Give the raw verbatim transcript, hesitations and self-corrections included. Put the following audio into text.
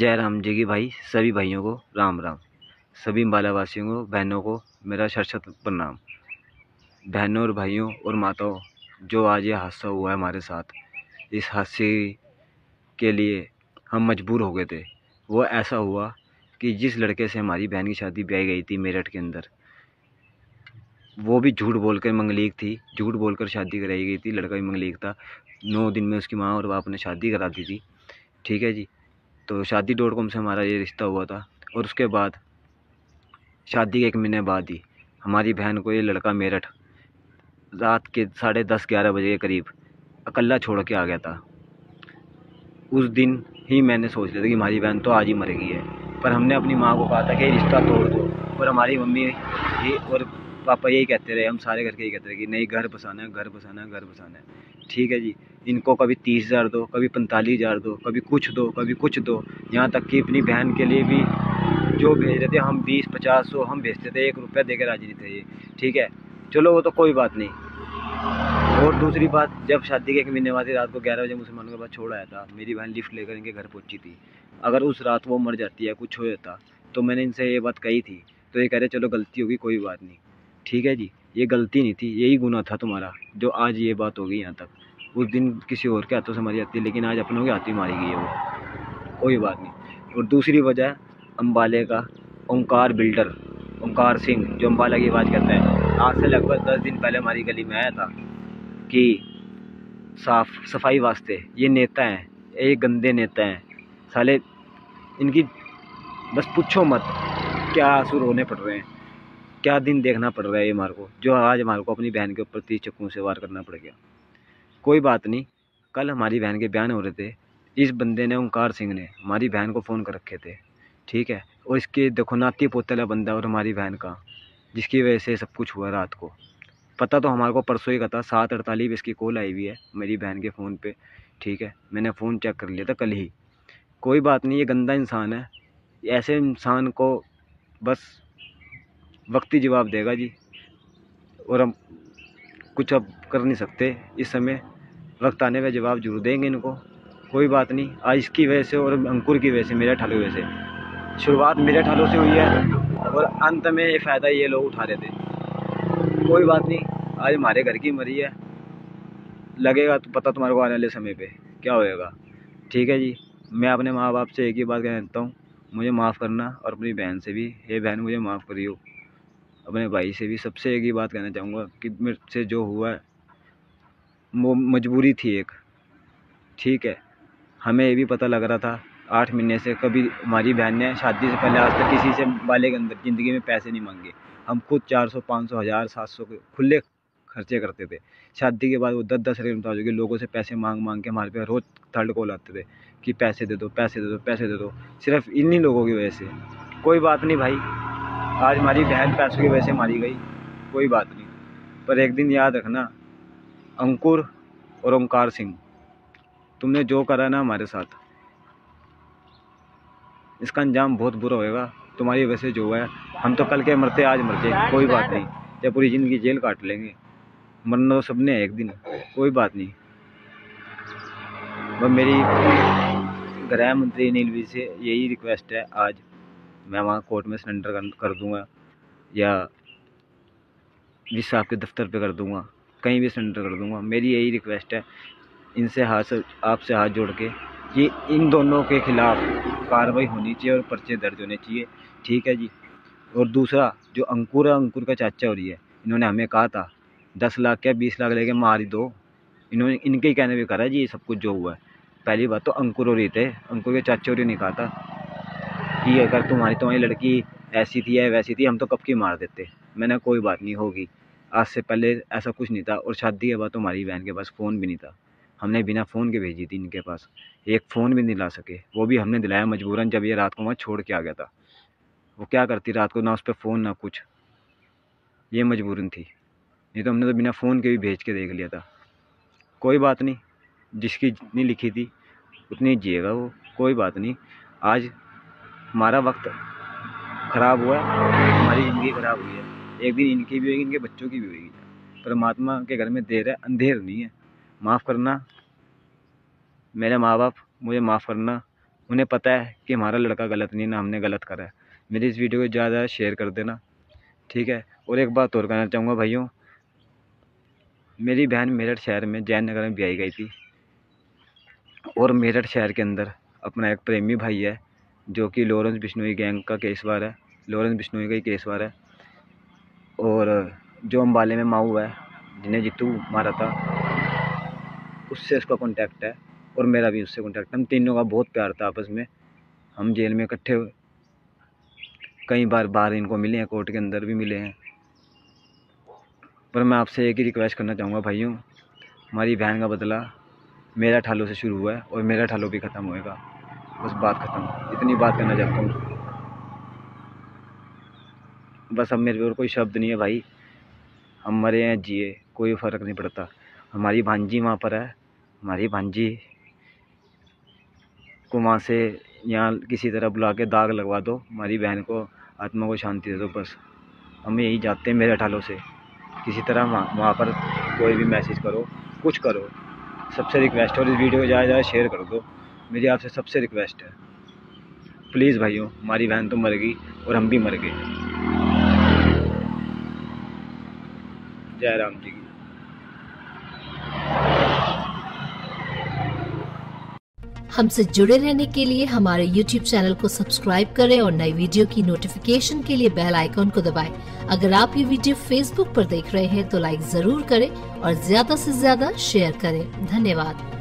जय राम जी की भाई, सभी भाइयों को राम राम, सभी अम्बाला वासियों को, बहनों को मेरा शत प्रणाम। बहनों और भाइयों और माताओं, जो आज ये हादसा हुआ है हमारे साथ, इस हादसे के लिए हम मजबूर हो गए थे। वो ऐसा हुआ कि जिस लड़के से हमारी बहन की शादी ब्याई गई थी मेरठ के अंदर, वो भी झूठ बोलकर मंगलीक थी, झूठ बोलकर शादी कराई गई थी। लड़का भी मंगलीक था। नौ दिन में उसकी माँ और बाप ने शादी करा दी थी, ठीक है जी। तो शादी डॉट कॉम से हमारा ये रिश्ता हुआ था और उसके बाद शादी के एक महीने बाद ही हमारी बहन को ये लड़का मेरठ रात के साढ़े दस ग्यारह बजे के करीब अकेला छोड़ के आ गया था। उस दिन ही मैंने सोच लिया था कि हमारी बहन तो आज ही मरेगी है, पर हमने अपनी माँ को कहा था कि रिश्ता तोड़ दो, और हमारी मम्मी ये और पापा यही कहते रहे, हम सारे घर के यही कहते रहे कि नहीं, घर बसाना है, घर बसाना है, घर बसाना है, ठीक है जी। इनको कभी तीस हज़ार दो, कभी पैंतालीस हज़ार दो, कभी कुछ दो, कभी कुछ दो, यहाँ तक कि अपनी बहन के लिए भी जो भेज रहे थे हम बीस पचास सौ हम भेजते थे, एक रुपया देकर राजी नहीं थे ये, ठीक है। चलो वो तो कोई बात नहीं। और दूसरी बात, जब शादी के एक महीने बाद रात को ग्यारह बजे मुसलमानों के पास छोड़ आया था, मेरी बहन लिफ्ट लेकर इनके घर पहुँची थी। अगर उस रात वो मर जाती या कुछ हो जाता तो मैंने इनसे ये बात कही थी, तो ये कह रहे चलो गलती होगी, कोई बात नहीं, ठीक है जी। ये गलती नहीं थी, यही गुनाह था तुम्हारा, जो आज ये बात हो गई। यहाँ तक उस दिन किसी और के हाथों से मारी जाती है, लेकिन आज अपनों के हाथों मारी गई है, वो कोई बात नहीं। और दूसरी वजह, अम्बाले का ओंकार बिल्डर ओंकार सिंह, जो अम्बाला की आवाज़ करता है, आज से लगभग दस दिन पहले हमारी गली में आया था कि साफ सफाई वास्ते। ये नेता हैं, ये गंदे नेता हैं साले, इनकी बस पूछो मत, क्या आंसू रोने पड़ रहे हैं, क्या दिन देखना पड़ रहा है ये हमारे को, जो आज हमारे को अपनी बहन के ऊपर तीस चक्कू से वार करना पड़ गया। कोई बात नहीं, कल हमारी बहन के बयान हो रहे थे, इस बंदे ने ओंकार सिंह ने हमारी बहन को फ़ोन कर रखे थे, ठीक है। और इसके देखो नाती पोतला बंदा और हमारी बहन का, जिसकी वजह से सब कुछ हुआ। रात को पता तो हमारे को परसों ही का था, सात अड़तालीस पे इसकी कॉल आई हुई है मेरी बहन के फ़ोन पर, ठीक है। मैंने फ़ोन चेक कर लिया था कल ही। कोई बात नहीं, ये गंदा इंसान है, ऐसे इंसान को बस वक्ती जवाब देगा जी, और हम कुछ अब कर नहीं सकते इस समय, वक्त आने पर जवाब जरूर देंगे इनको। कोई बात नहीं, आज इसकी वजह से और अंकुर की वजह से, मेरे ठालों की वजह से, शुरुआत मेरे ठालों से हुई है और अंत में ये फ़ायदा ये लोग उठा रहे थे। कोई बात नहीं, आज हमारे घर की मरी है, लगेगा तो पता तुम्हारे को आने वाले समय पर क्या होएगा, ठीक है जी। मैं अपने माँ बाप से एक ही बात कहता हूँ, मुझे माफ़ करना, और अपनी बहन से भी, ये बहन मुझे माफ़ करियो, अपने भाई से भी, सबसे एक ही बात कहना चाहूँगा कि मेरे से जो हुआ है वो मजबूरी थी एक, ठीक है। हमें ये भी पता लग रहा था आठ महीने से, कभी हमारी बहन ने शादी से पहले आज तक किसी से बाले के अंदर ज़िंदगी में पैसे नहीं मांगे। हम खुद चार सौ पाँच सौ हज़ार सात सौ के खुले खर्चे करते थे। शादी के बाद वो दस दस हज़ार मुताबिक लोगों से पैसे मांग मांग के हमारे पे रोज़ थर्ड कॉल आते थे कि पैसे दे दो, पैसे दे दो, पैसे दे दो, सिर्फ इन्हीं लोगों की वजह से। कोई बात नहीं भाई, आज हमारी बहन पैसों की वजह से मारी गई, कोई बात नहीं, पर एक दिन याद रखना, अंकुर और ओंकार सिंह, तुमने जो करा ना हमारे साथ, इसका अंजाम बहुत बुरा होएगा। तुम्हारी वजह से जो हुआ है, हम तो कल के मरते आज मरते, कोई बात नहीं, या पूरी ज़िंदगी जेल काट लेंगे, मरना तो सबने है एक दिन, कोई बात नहीं। वह मेरी गृह मंत्री अनिल जी से यही रिक्वेस्ट है, आज मैं वहाँ कोर्ट में सरेंडर कर, कर दूँगा, या जिस साहब के दफ्तर पे कर दूँगा, कहीं भी सरेंडर कर दूँगा। मेरी यही रिक्वेस्ट है इनसे, हाथ आपसे हाथ जोड़ के, कि इन दोनों के ख़िलाफ़ कार्रवाई होनी चाहिए और पर्चे दर्ज होने चाहिए, ठीक है जी। और दूसरा, जो अंकुर है, अंकुर का चाचा हो रही है, इन्होंने हमें कहा था दस लाख या बीस लाख लेके मार दो, इन्होंने इनके ही कहने पर करा जी ये सब कुछ जो हुआ है। पहली बात तो अंकुर हो रही थे, अंकुर के चाचा हो रही ने कहा था कि अगर तुम्हारी तुम्हारी लड़की ऐसी थी या वैसी थी, हम तो कब की मार देते। मैंने कोई बात नहीं होगी, आज से पहले ऐसा कुछ नहीं था। और शादी के बाद तुम्हारी बहन के पास फ़ोन भी नहीं था, हमने बिना फ़ोन के भेजी थी इनके पास, एक फ़ोन भी नहीं ला सके, वो भी हमने दिलाया मजबूरन, जब ये रात को वहाँ छोड़ के आ गया था। वो क्या करती रात को, ना उस पर फ़ोन ना कुछ, ये मजबूरन थी, नहीं तो हमने तो बिना फ़ोन के भी भेज के देख लिया था। कोई बात नहीं, जिसकी जितनी लिखी थी उतनी जिएगा वो, कोई बात नहीं। आज हमारा वक्त ख़राब हुआ, हमारी ज़िंदगी ख़राब हुई है, एक दिन इनकी भी होगी, इनके बच्चों की भी होगी। परमात्मा के घर में देर है, अंधेर नहीं है। माफ़ करना मेरे माँ बाप, मुझे माफ़ करना, उन्हें पता है कि हमारा लड़का गलत नहीं ना हमने गलत करा है। मेरी इस वीडियो को ज़्यादा ज़्यादा शेयर कर देना, ठीक है। और एक बात और कहना चाहूँगा भाइयों, मेरी बहन मेरठ शहर में जैन नगर में ब्याई गई थी और मेरठ शहर के अंदर अपना एक प्रेमी भाई है जो कि लॉरेंस बिश्नोई गैंग का केसवार है, लॉरेंस बिश्नोई का ही केसवार है। और जो अम्बाले में माऊ है जिन्हें जीतू मारा था, उससे उसका कॉन्टैक्ट है और मेरा भी उससे कॉन्टैक्ट है। हम तीनों का बहुत प्यार था आपस में, हम जेल में इकट्ठे कई बार बाहर इनको मिले हैं, कोर्ट के अंदर भी मिले हैं। पर मैं आपसे एक ही रिक्वेस्ट करना चाहूँगा भाइयों, हमारी बहन का बदला मेरा ठालों से शुरू हुआ है और मेरा ठालों भी ख़त्म होएगा। बस बात ख़त्म, इतनी बात करना चाहता हूँ। बस अब मेरे और कोई शब्द नहीं है भाई, हम मरे हैं जिए कोई फ़र्क नहीं पड़ता। हमारी भांजी वहाँ पर है, हमारी भांजी को वहाँ से यहाँ किसी तरह बुला के दाग लगवा दो, हमारी बहन को आत्मा को शांति दे दो। बस हम यही जाते हैं मेरे ठालों से, किसी तरह वहाँ वहाँ पर कोई भी मैसेज करो, कुछ करो, सबसे रिक्वेस्ट है। और इस वीडियो को ज़्यादा से ज़्यादा शेयर कर दो, मेरी आपसे सबसे रिक्वेस्ट है। प्लीज़ भाइयों, हमारी बहन तो मर गई और हम भी मर गए। जय राम जी। हमसे जुड़े रहने के लिए हमारे YouTube चैनल को सब्सक्राइब करें और नई वीडियो की नोटिफिकेशन के लिए बेल आइकॉन को दबाएं। अगर आप ये वीडियो Facebook पर देख रहे हैं तो लाइक जरूर करें और ज्यादा से ज्यादा शेयर करें। धन्यवाद।